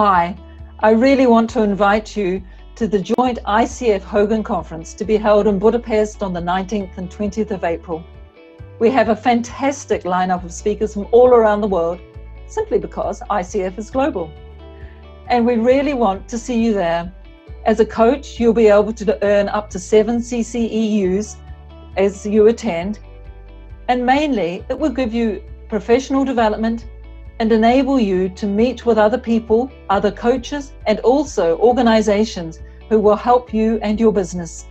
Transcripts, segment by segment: Hi, I really want to invite you to the joint ICF Hogan Conference to be held in Budapest on the 19th and 20th of April. We have a fantastic lineup of speakers from all around the world, simply because ICF is global. And we really want to see you there. As a coach, you'll be able to earn up to 7 CCEUs as you attend. And mainly, it will give you professional development and enable you to meet with other people, other coaches, and also organizations who will help you and your business.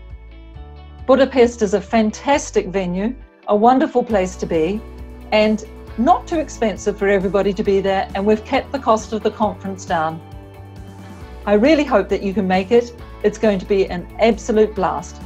Budapest is a fantastic venue, a wonderful place to be, and not too expensive for everybody to be there, and we've kept the cost of the conference down. I really hope that you can make it. It's going to be an absolute blast.